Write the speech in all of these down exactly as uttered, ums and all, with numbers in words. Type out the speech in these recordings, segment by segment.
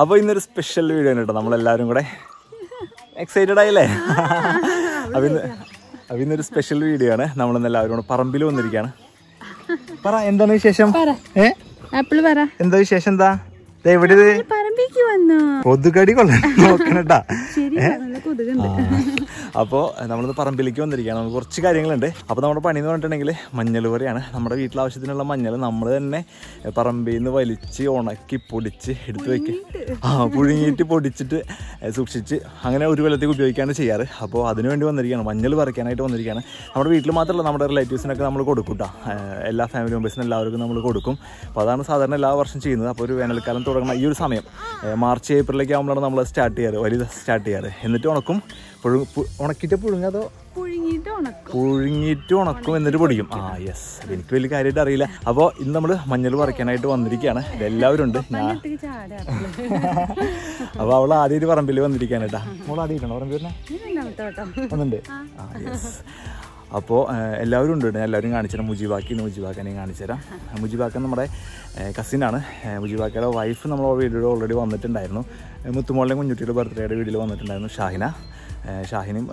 അപ്പോൾ ഇന്നൊരു special video ആണ് കേട്ടോ, നമ്മളെല്ലാവരും കൂടെ എക്സൈറ്റഡ് ആയില്ലേ? അപ്പോൾ ഇന്ന് അപ്പോൾ ഇന്നൊരു സ്പെഷ്യൽ വീഡിയോ ആണ്, നമ്മളെല്ലാവരും കൂടെ പറമ്പിൽ വന്നിരിക്കുകയാണ്. പറ എന്താണ് വിശേഷം? എന്താ വിശേഷം? എന്താ കൊതുകടി കൊള്ള നോക്കണട്ടാ. അപ്പോൾ നമ്മളിന്ന് പറമ്പിലേക്ക് വന്നിരിക്കുകയാണ്. നമുക്ക് കുറച്ച് കാര്യങ്ങളുണ്ട്. അപ്പോൾ നമ്മുടെ പണി എന്ന് പറഞ്ഞിട്ടുണ്ടെങ്കിൽ മഞ്ഞൾ കറിയാണ്. നമ്മുടെ വീട്ടിലെ ആവശ്യത്തിനുള്ള മഞ്ഞൾ നമ്മൾ തന്നെ പറമ്പിൽ നിന്ന് വലിച്ച് ഉണക്കി പൊടിച്ച് എടുത്ത് വയ്ക്കുക. ആ പുഴുങ്ങിയിട്ട് പൊടിച്ചിട്ട് സൂക്ഷിച്ച് അങ്ങനെ ഒരു കൊല്ലത്തേക്ക് ഉപയോഗിക്കുകയാണ് ചെയ്യാറ്. അപ്പോൾ അതിനുവേണ്ടി വന്നിരിക്കുകയാണ്, മഞ്ഞൾ പറിക്കാനായിട്ട് വന്നിരിക്കുകയാണ്. നമ്മുടെ വീട്ടിൽ മാത്രമല്ല, നമ്മുടെ റിലേറ്റീവ്സിനൊക്കെ നമ്മൾ കൊടുക്കും കേട്ടോ. എല്ലാ ഫാമിലി മെമ്പേഴ്സിനും എല്ലാവർക്കും നമ്മൾ കൊടുക്കും. അപ്പോൾ അതാണ് സാധാരണ എല്ലാ വർഷം ചെയ്യുന്നത്. അപ്പോൾ ഒരു വേനൽക്കാലം തുടങ്ങുന്ന ഈ ഒരു സമയം മാർച്ച് ഏപ്രിലേക്ക് ആകുമ്പോഴാണ് നമ്മൾ സ്റ്റാർട്ട് ചെയ്യാറ്, വലിയ സ്റ്റാർട്ട് ചെയ്യാറ്. എന്നിട്ട് ഉണക്കും, ഉണക്കിയിട്ട് പുഴുങ്ങും, അതോ പുഴുങ്ങിയിട്ട് ഉണക്കും, എന്നിട്ട് പൊടിക്കും. ആ യെസ്, എനിക്ക് വലിയ കാര്യമായിട്ട് അറിയില്ല. അപ്പോൾ ഇന്ന് നമ്മൾ മഞ്ഞൾ പറിക്കാനായിട്ട് വന്നിരിക്കുകയാണ്, എല്ലാവരും ഉണ്ട്. ഞാൻ അപ്പോൾ അവൾ ആദ്യമായിട്ട് പറമ്പിൽ വന്നിരിക്കുകയാണ് കേട്ടോ. അവൾ ആദ്യമായിട്ടാണ് പറമ്പിൽ ഒന്നുണ്ട്. ആ യെസ്, അപ്പോൾ എല്ലാവരും ഉണ്ട്. എല്ലാവരും കാണിച്ചു തരാം. മുജീബാക്കി മുജീബാക്കനെയും കാണിച്ചു തരാം. മുജീബാക്കൻ നമ്മുടെ കസിനാണ്. മുജീബാക്കയുടെ വൈഫ് നമ്മളെ വീഡിയോയിൽ ഓൾറെഡി വന്നിട്ടുണ്ടായിരുന്നു. മുത്തുമോളുടെയും കുഞ്ഞുട്ടിയുടെ ബർത്ത്ഡേയുടെ വീഡിയോയിൽ വന്നിട്ടുണ്ടായിരുന്നു ഷാഹിന. ഷാഹിനും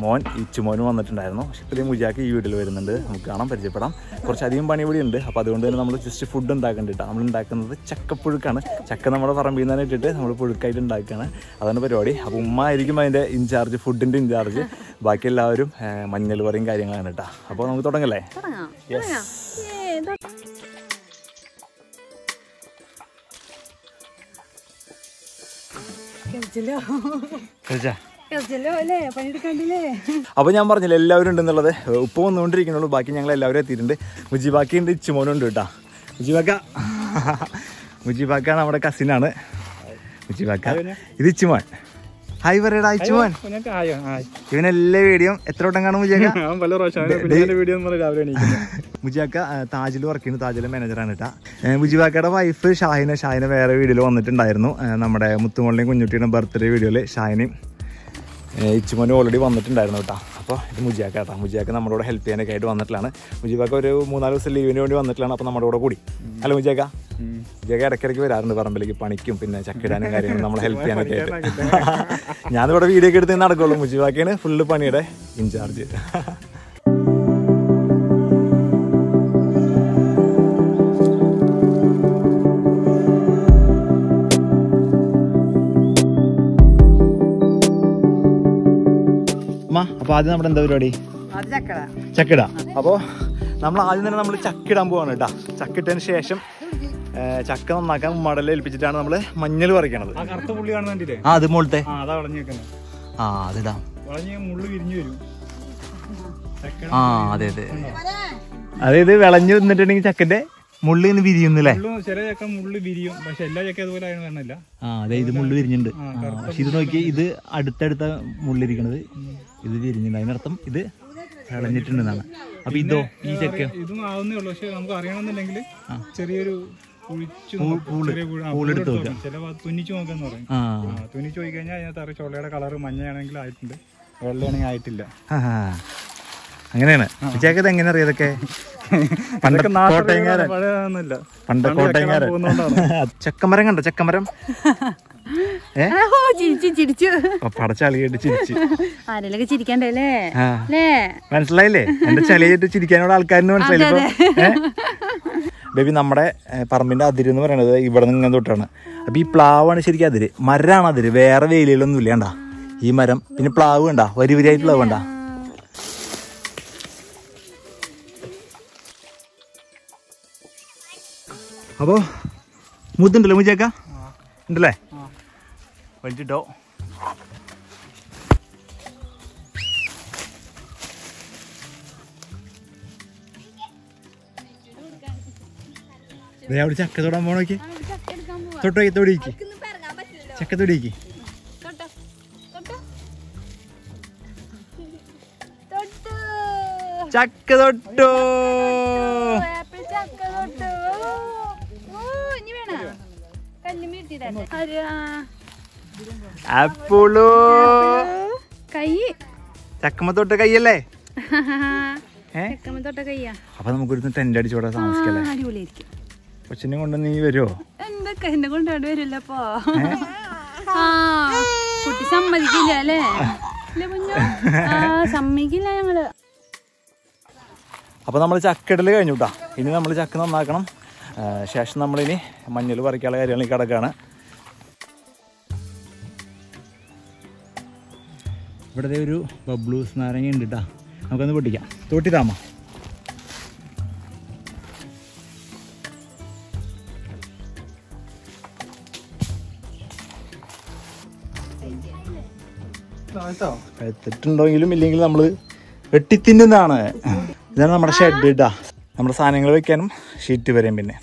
മോൻ ഇച്ചുമോനും വന്നിട്ടുണ്ടായിരുന്നു. പക്ഷേ ഇത്രയും മുജീബാക്ക് ഈ വീട്ടിൽ വരുന്നുണ്ട്. നമുക്ക് കാണാം, പരിചയപ്പെടാം. കുറച്ചധികം പണി ഇവിടെ ഉണ്ട്. അപ്പോൾ അതുകൊണ്ട് തന്നെ നമ്മൾ ജസ്റ്റ് ഫുഡ് ഉണ്ടാക്കേണ്ടിട്ട് നമ്മൾ ഉണ്ടാക്കുന്നത് ചക്കപ്പുഴുക്കാണ്. ചക്ക നമ്മുടെ പറമ്പിൽ നിന്ന് തന്നെ ഇട്ടിട്ട് നമ്മൾ പുഴുക്കായിട്ട് ഉണ്ടാക്കുകയാണ്, അതാണ് പരിപാടി. അപ്പോൾ ഉമ്മ ആയിരിക്കും അതിൻ്റെ ഇൻചാർജ്, ഫുഡിൻ്റെ ഇൻചാർജ്. ബാക്കി എല്ലാവരും മഞ്ഞൾ പറയും കാര്യങ്ങളാണ് കേട്ടോ. അപ്പോൾ നമുക്ക് തുടങ്ങല്ലേ? അപ്പോൾ ഞാൻ പറഞ്ഞില്ലേ എല്ലാവരും ഉണ്ടെന്നുള്ളത്. ഉപ്പ് വന്നുകൊണ്ടിരിക്കുന്നുള്ളൂ. ബാക്കി ഞങ്ങൾ എല്ലാവരും എത്തിയിട്ടുണ്ട്. മുജീബാക്കി ഉണ്ട്, ഇച്ചുമോനുണ്ട് കേട്ടോ. മുജീബാക്ക മുജീബാക്ക നമ്മുടെ കസിനാണ്. മുജീബാക്ക ഇത് ഇച്ചുമോൻ. ഹായ് പറയടാ ഇച്ചുമോൻ. ഇവനെല്ലാ വീഡിയോ എത്ര വട്ടം കാണും മുജീബാക്ക? മുജീബാക്ക താജിൽ വർക്ക് ചെയ്യുന്നു, താജിലെ മാനേജറാണ് കേട്ടാ. മുജീബാക്കയുടെ വൈഫ് ഷാഹിന. ഷാഹിന വേറെ വീഡിയോയിൽ വന്നിട്ടുണ്ടായിരുന്നു. നമ്മുടെ മുത്തുമോളുടെയും കുഞ്ഞുട്ടിയുടെ ബർത്ത്ഡേ വീഡിയോയിൽ ഷാഹിനയും ഇച്ചുമോനും ഓൾറെഡി വന്നിട്ടുണ്ടായിരുന്നു കേട്ടോ. അപ്പോൾ ഇത് മുജീബാക്ക കേട്ടോ. മുജീബാക്ക നമ്മുടെ കൂടെ ഹെൽപ്പ് ചെയ്യാനൊക്കെ ആയിട്ട് വന്നിട്ടുള്ളതാണ്. മുജീബാക്ക ഒരു മൂന്നാല് ദിവസം ലീവിന് വേണ്ടി വന്നിട്ടുള്ളതാണ്. അപ്പോൾ നമ്മുടെ കൂടെ കൂടി അല്ല മുജീബാക്ക? മുജീബാക്ക ഇടയ്ക്കിടയ്ക്ക് വരാറുണ്ട് പറമ്പിലേക്ക്, പണിക്കും പിന്നെ ചക്കിടാനും കാര്യങ്ങളും നമ്മൾ ഹെൽപ്പ് ചെയ്യാനൊക്കെ ആയിട്ട്. ഞാനിവിടെ വീഡിയോ ഒക്കെ എടുത്ത് നടക്കുള്ളൂ. മുജീബാക്കയാണ് ഫുള്ള് പണിയുടെ ഇൻചാർജ്. അപ്പോൾ ആദ്യം നമ്മുടെ എന്താ പരിപാടി? ചക്കിട. അപ്പോൾ നമ്മൾ ആദ്യം തന്നെ നമ്മൾ ചക്കിടാൻ പോവാണ് കേട്ടോ. ചക്കിട്ടതിന് ശേഷം ചക്ക നന്നാക്കാൻ മടലിൽ ഏൽപ്പിച്ചിട്ടാണ് നമ്മൾ മഞ്ഞൾ പറിക്കണത്. ആ അത് മുകളിലത്തെ ആ അതിടാം. ആ അതെ അതെ, അതായത് വിളഞ്ഞു നിന്നിട്ടുണ്ടെങ്കിൽ ചക്കന്റെ മുള്ളി ഇന്ന് വിരിയുന്നില്ലേ? ആ അതെ, ഇത് മുള്ളി വിരിഞ്ഞിട്ടുണ്ട്. പക്ഷെ ഇത് നോക്കി, ഇത് അടുത്തടുത്ത മുള്ളിരിക്കണത്, ഇത് വിരിഞ്ഞിട്ടുണ്ട്. അതിനർത്ഥം ഇത് വിളഞ്ഞിട്ടുണ്ടെന്നാണ്. അപ്പൊ ഇതോ ഈ ചക്ക ഇതും ആവുന്നേ ഉള്ളൂ. പക്ഷെ നമുക്ക് അറിയണമെന്നുണ്ടെങ്കിൽ ചെറിയൊരു പൂളെടുത്ത് തുന്നിച്ചു നോക്കാന്ന് പറയും. തുന്നിച്ചു പോയി കഴിഞ്ഞാൽ അതിനകത്ത് ചൊളയുടെ കളർ മഞ്ഞയാണെങ്കിൽ ആയിട്ടുണ്ട്, വെള്ളയാണെങ്കിൽ ആയിട്ടില്ല. അങ്ങനെയാണ്. ചേക്കത് എങ്ങനെ അറിയാം ഇതൊക്കെ? പണ്ടൊക്കെ പണ്ട് കോട്ടയംകാരൻ. ചക്കമരം കണ്ടോ? ചക്കമരം പട ചളിയായിട്ട് ചിരിച്ചു. ആരെയൊക്കെ ചിരിക്കണ്ടല്ലേ? മനസ്സിലായില്ലേ? എന്റെ ചളിയായിട്ട് ചിരിക്കാനുള്ള ആൾക്കാരിന് മനസ്സിലായില്ലേ? ബേബി, നമ്മുടെ പറമ്പിൻ്റെ അതിര് എന്ന് പറയണത് ഇവിടെ നിന്ന് ഇങ്ങനെ തൊട്ടാണ്. അപ്പൊ ഈ പ്ലാവാണ് ശരിക്കും അതിര്. മരമാണ് അതിര്, വേറെ വേലികളൊന്നും ഇല്ല. കണ്ടാ ഈ മരം, പിന്നെ പ്ലാവ് കണ്ടാ, വരി വരിയായിട്ടുള്ള വേണ്ട. അപ്പോൾ മൂത്തുണ്ടല്ലോ മുജീബാക്ക? ഉണ്ടല്ലേ? വലിച്ചിട്ടോ. അവിടെ ചക്ക തൊടാൻ പോണോക്കി. തൊട്ടോ, തൊടിയിക്ക് ചക്ക, തൊടിയിക്ക്. ചക്ക തൊട്ടോ. ചക്കമത്തോട്ട കയ്യല്ലേ? അപ്പൊ നമുക്കൊരു ടെന്റ് അടിച്ചോടെ താമസിക്കല്ലേ? കൊച്ചിനെ കൊണ്ട് നീ വരുമോ? എന്നെ കൊണ്ടാണ്ട് വരില്ലപ്പോ. ആ കുട്ടി സമ്മതിക്കില്ല അല്ലേ കുഞ്ഞു? ആ സമ്മതിക്കില്ല ഞങ്ങള്. അപ്പോൾ നമ്മൾ ചക്കടൽ കഴിഞ്ഞു കേട്ടോ. ഇനി നമ്മൾ ചക്ക നന്നാക്കണം, ശേഷം നമ്മളിനി മഞ്ഞൾ പറിക്കാനുള്ള കാര്യങ്ങളിൽ കിടക്കുകയാണ്. ഇവിടെ ഒരു ബബ്ലൂസ് നാരങ്ങ ഉണ്ട് കേട്ടോ, നമുക്കൊന്ന് പൊട്ടിക്കാം. തൊട്ടി താമ എടുത്തിട്ടുണ്ടെങ്കിലും ഇല്ലെങ്കിൽ നമ്മൾ വെട്ടിത്തിന്നാണ്. ഇതാണ് നമ്മുടെ ഷെഡ് ഇടാ, നമ്മുടെ സാധനങ്ങൾ വെക്കാനും ഷീറ്റ് വരെയും. പിന്നെ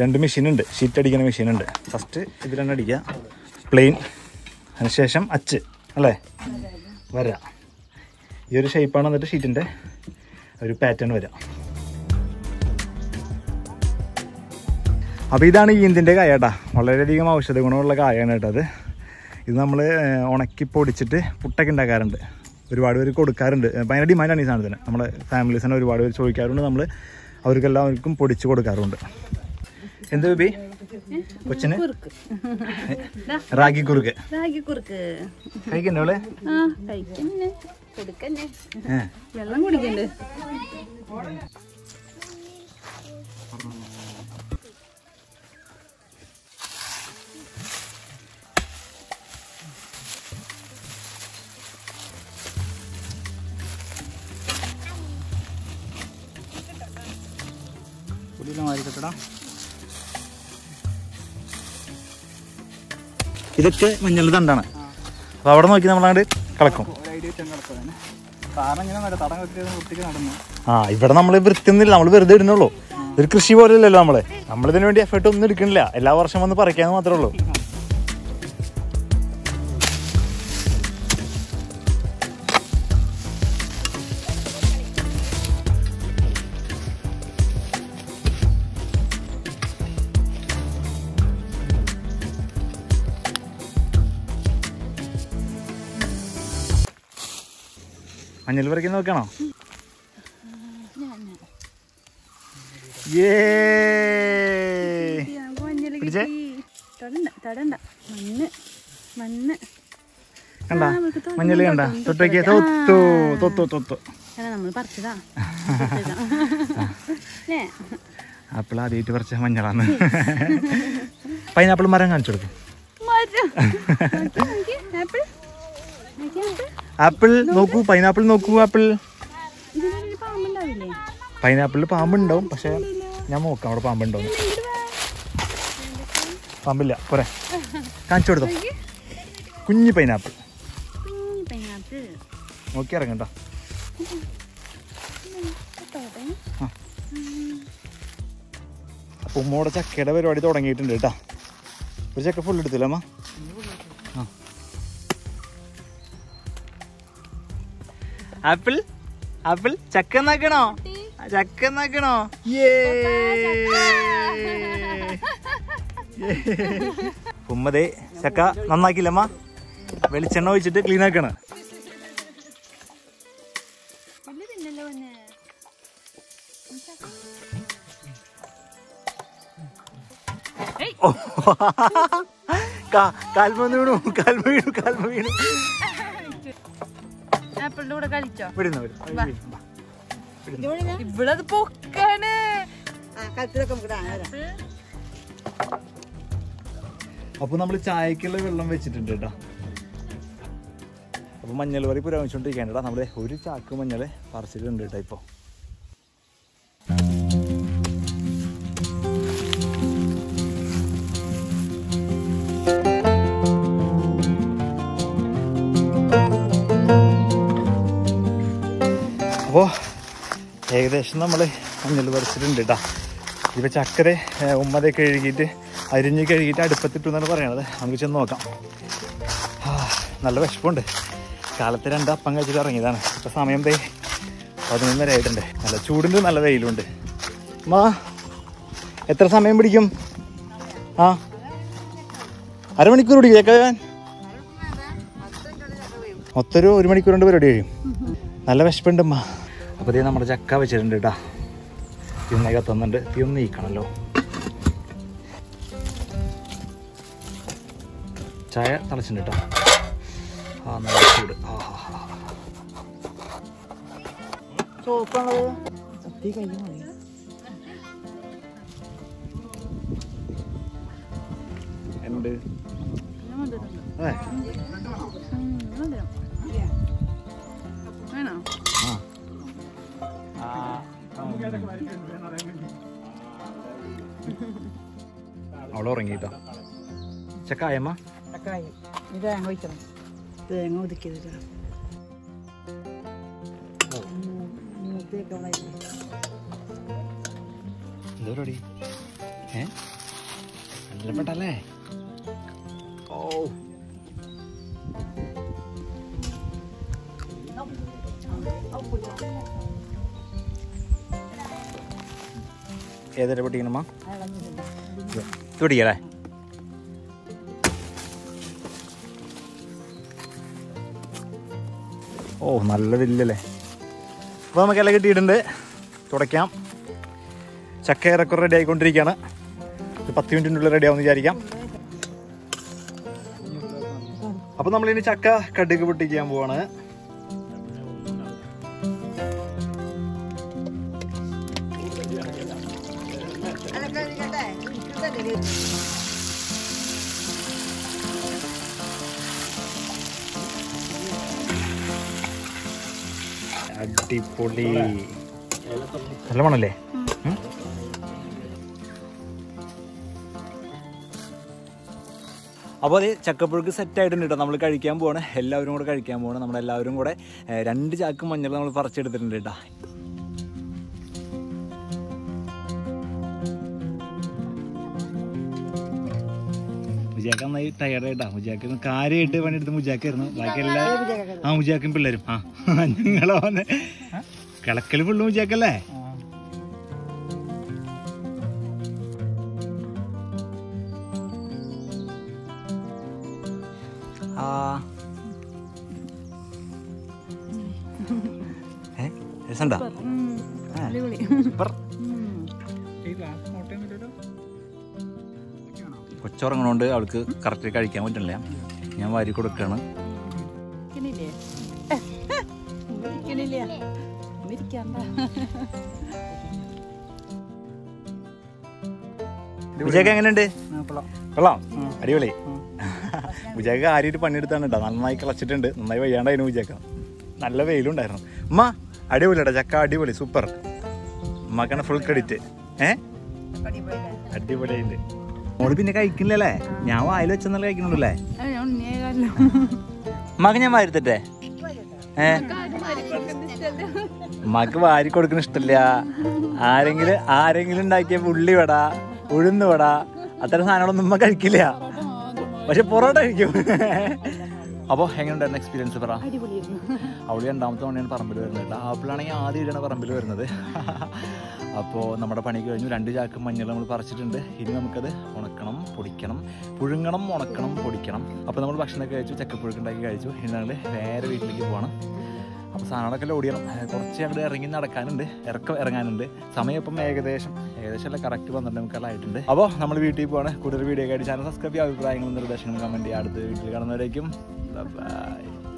രണ്ട് മെഷീനുണ്ട്, ഷീറ്റ് അടിക്കുന്ന മെഷീനുണ്ട്. ഫസ്റ്റ് ഇത് തന്നെ അടിക്കുക, പ്ലെയിൻ, അതിനുശേഷം അച്ച് അല്ലേ വരാം. ഈ ഒരു ഷേപ്പാണ് എന്നിട്ട് ഷീറ്റിൻ്റെ ഒരു പാറ്റേൺ വരാം. അപ്പോൾ ഇതാണ് ഈന്തിൻ്റെ കായ കേട്ടോ, വളരെയധികം ഔഷധ ഗുണമുള്ള കായാണ് കേട്ടോ അത്. ഇത് നമ്മൾ ഉണക്കി പൊടിച്ചിട്ട് പുട്ടൊക്കെ ഉണ്ടാക്കാറുണ്ട്, ഒരുപാട് പേര് കൊടുക്കാറുണ്ട്. ഭയങ്കര ഡിമാൻഡാണ് ഈ സാധനത്തിന്. നമ്മുടെ ഫാമിലീസിനെ ഒരുപാട് പേര് ചോദിക്കാറുണ്ട്, നമ്മൾ അവർക്കെല്ലാവർക്കും പൊടിച്ച് കൊടുക്കാറുണ്ട്. എന്ത് ബി കൊച്ചിന് റാഗി കുറുക്ക് കഴിക്കണ്ടേ? അവള് വെള്ളം കുടിക്കണ്ടേ? ഇതൊക്കെ മഞ്ഞൾ തണ്ടാണ്. അപ്പോൾ അവിടെ നോക്കി നമ്മളാണ്ട് കളക്കും. ആ ഇവിടെ നമ്മൾ വൃത്തിയൊന്നുമില്ല, നമ്മൾ വെറുതെ ഇടുന്നുള്ളൂ. ഒരു കൃഷി പോലെയല്ലല്ലോ നമ്മളെ, നമ്മളിതിനു വേണ്ടി എഫേർട്ട് ഒന്നും എടുക്കണില്ല, എല്ലാ വർഷം വന്ന് പറിക്കാന്ന് മാത്രമേ ഉള്ളൂ. മഞ്ഞൾ പറിക്കാൻ നോക്കണോ? കണ്ടാ മഞ്ഞൾ കണ്ടാ? തൊട്ടേക്ക് തൊത്തു തൊത്തു തൊത്തു. ആപ്പിൾ ആദ്യമായിട്ട് പറിച്ച മഞ്ഞളാണ്. പൈനാപ്പിൾ മരം കാണിച്ചു കൊടുക്കും. ആപ്പിൾ നോക്കൂ, പൈനാപ്പിൾ നോക്കൂ. ആപ്പിൾ പൈനാപ്പിളിൽ പാമ്പുണ്ടാവും, പക്ഷെ ഞാൻ നോക്കാം അവിടെ പാമ്പുണ്ടാവും. പാമ്പില്ല, പോരെ കാണിച്ചു കൊടുത്തോ. കുഞ്ഞു പൈനാപ്പിൾ നോക്കി ഇറങ്ങട്ടോ. അപ്പൊ ഉമ്മോടെ ചക്കയുടെ പരിപാടി തുടങ്ങിയിട്ടുണ്ട് കേട്ടോ. ഒരു ചക്ക ഫുൾ എടുത്തില്ല അമ്മ. ആപ്പിൾ ആപ്പിൾ ചക്ക നോക്കണോ? ചക്ക നോക്കണോ? ഉമ്മതേ ചക്ക നന്നാക്കില്ലമ്മ, വെളിച്ചെണ്ണ ഒഴിച്ചിട്ട് ക്ലീൻ ആക്കണ. കാൽമ വീണു, കാൽമ വീണു, കാൽമ വീണു. അപ്പൊ നമ്മള് ചായക്കുള്ള വെള്ളം വെച്ചിട്ടുണ്ട് കേട്ടോ. അപ്പൊ മഞ്ഞൾ വരെ പുരോഗമിച്ചോണ്ടിരിക്കാണ്. നമ്മള് ഒരു ചാക്ക് മഞ്ഞള് പറിച്ചിട്ടുണ്ട് കേട്ടോ. ഇപ്പൊ അപ്പോൾ ഏകദേശം നമ്മൾ മഞ്ഞൾ പറിച്ചിട്ടുണ്ട് കേട്ടോ. ഇപ്പോൾ ചക്കര ഉമ്മതെ കഴുകിയിട്ട് അരിഞ്ഞ് കഴുകിയിട്ട് അടുപ്പത്തിട്ടു എന്നാണ് പറയണത്. നമുക്ക് ചെന്ന് നോക്കാം. നല്ല വിശപ്പുണ്ട്, കാലത്ത് രണ്ട് അപ്പം കഴിച്ചിട്ട് ഇറങ്ങിയതാണ്. ഇപ്പോൾ സമയം തേ പതിനൊന്നര ആയിട്ടുണ്ട്. നല്ല ചൂടുണ്ട്, നല്ല വെയിലുണ്ട്. മാ എത്ര സമയം പിടിക്കും? ആ അരമണിക്കൂർ പിടിക്കും ചക്കാൻ. മൊത്തൊരു ഒരു മണിക്കൂർ കൊണ്ട് പരിപാടി കഴിയും. നല്ല വിശപ്പുണ്ട് മാ. അപ്പോൾ ഇതേ നമ്മുടെ ചക്ക വെച്ചിട്ടുണ്ട് കേട്ടോ. തീ ഒന്നേ കത്തുന്നുണ്ട്, തീ ഒന്ന് നീക്കണമല്ലോ. ചായ തളിച്ചിട്ടുണ്ട് കേട്ടോ. ആ നല്ല ചൂട്. ആ ഹാ ഹാ എന്ത് അതെ അവളെ ഉറങ്ങിട്ടോ. ചക്കായമ്മ ചക്കായി തേങ്ങ ഒഴിക്കണം. തേങ്ങ ഒതുക്കിയത് എന്തോടി ഏ നല്ലപ്പെട്ടല്ലേ. ഓ ഏതൊരു പൊട്ടിക്കണമ്മ ഇത് പൊട്ടിക്കല്ലേ. ഓ നല്ല വില്ലല്ലേ. അപ്പോൾ നമുക്ക് എല്ലാം കിട്ടിയിട്ടുണ്ട്, തുടയ്ക്കാം. ചക്ക ഏറെക്കുറെ റെഡി ആയിക്കൊണ്ടിരിക്കുകയാണ്. ഒരു പത്ത് മിനിറ്റിനുള്ളിൽ റെഡി ആവുമെന്ന് വിചാരിക്കാം. അപ്പോൾ നമ്മളിനി ചക്ക കടുക് പൊട്ടിക്കാൻ പോവാണ്. അടിപൊളി നല്ല മണല്ലേ. അപ്പോൾ അത് ചക്കപ്പുഴുക്ക് സെറ്റ് ആയിട്ടുണ്ട് കേട്ടോ. നമ്മൾ കഴിക്കാൻ പോവാണ്, എല്ലാവരും കൂടെ കഴിക്കാൻ പോവാണ്. നമ്മളെല്ലാവരും കൂടെ രണ്ട് ചാക്ക് മഞ്ഞൾ നമ്മൾ പറിച്ചെടുത്തിട്ടുണ്ട് കേട്ടോ. മുജാക്ക നന്നായി ടയർഡായിട്ടാ. മുജാക്കിന് കാര്യമായിട്ട് പണിയെടുത്ത് മുജാക്കായിരുന്നു. ബാക്കി എല്ലാവരും ആ മുജാക്കും പിള്ളേരും ആ ഞങ്ങളോ കിളക്കൽ പിള്ളു മുജാക്കല്ലേ. ആ രസണ്ടാ കൊച്ചുറങ്ങണോണ്ട് അവൾക്ക് കറക്റ്റ് കഴിക്കാൻ പറ്റണില്ല. ഞാൻ വാരി കൊടുക്കുകയാണ്. വിജയക്ക് എങ്ങനെയുണ്ട്? കൊള്ളാം, അടിപൊളി. വിജയക്ക് ആര്യൊരു പണിയെടുത്താണ് കേട്ടോ. നന്നായി കളച്ചിട്ടുണ്ട്, നന്നായി വയ്യാണ്ടായിരുന്നു വിജയക്ക. നല്ല വെയിലുണ്ടായിരുന്നു. ഉമ്മ അടിപൊളി കേട്ടോ, ചക്ക അടിപൊളി സൂപ്പർ. ഉമ്മക്കാണ് ഫുൾ ക്രെഡിറ്റ്. ഏഹ് അടിപൊളിയായിട്ട് മോള് പിന്നെ കഴിക്കില്ലല്ലേ. ഞാൻ വായിൽ വെച്ചെന്നല്ലേ കഴിക്കണുള്ളൂല്ലേ. ഉമ്മാക്ക് ഞാൻ വാരിത്തട്ടെ. ഏ ഉമ്മാക്ക് വാരി കൊടുക്കണ ഇഷ്ടമില്ല. ആരെങ്കിലും ആരെങ്കിലും ഉണ്ടാക്കിയ ഉള്ളിവട ഉഴുന്ന് വട അത്തരം സാധനങ്ങളൊന്നും ഉമ്മ കഴിക്കില്ല. പക്ഷെ പൊറോട്ട കഴിക്കും. അപ്പോൾ എങ്ങനെയുണ്ടായിരുന്നു എക്സ്പീരിയൻസ് പറ. അവള് രണ്ടാമത്തെ മണിയാണ് പറമ്പിൽ വരുന്നത്. ആപ്പിളാണെങ്കിൽ ആദ്യം ഇടയാണ് പറമ്പിൽ വരുന്നത്. അപ്പോൾ നമ്മുടെ പണി കഴിഞ്ഞു. രണ്ട് ചാക്ക് മഞ്ഞൾ നമ്മൾ പറിച്ചിട്ടുണ്ട്. ഇനി നമുക്കത് ഉണക്കണം, പൊടിക്കണം, പുഴുങ്ങണം, ഉണക്കണം, പൊടിക്കണം. അപ്പോൾ നമ്മൾ ഭക്ഷണമൊക്കെ കഴിച്ചു, ചക്കപ്പുഴുക്ക് ഉണ്ടാക്കി കഴിച്ചു. ഇനി ഞങ്ങൾ നേരെ വീട്ടിലേക്ക് പോകണം. അപ്പോൾ സാധനങ്ങളൊക്കെ ഓടിയണം. കുറച്ച് ഞങ്ങൾ ഇറങ്ങി നടക്കാനുണ്ട്, ഇറക്കം ഇറങ്ങാനുണ്ട്. സമയം ഇപ്പം ഏകദേശം ഏകദേശം അല്ല കറക്റ്റ് പന്ത്രണ്ട് നമുക്കെല്ലായിട്ടുണ്ട്. അപ്പോൾ നമ്മൾ വീട്ടിൽ പോകണം. കൂടുതൽ വീഡിയോ ആയിട്ട് ചാനൽ സബ്സ്ക്രൈബ് ചെയ്യുക. അഭിപ്രായങ്ങളും നിർദ്ദേശങ്ങളും കമൻറ്റ് ചെയ്യുക. അടുത്ത വീട്ടിൽ കാണുന്നവരേക്കും ബൈ.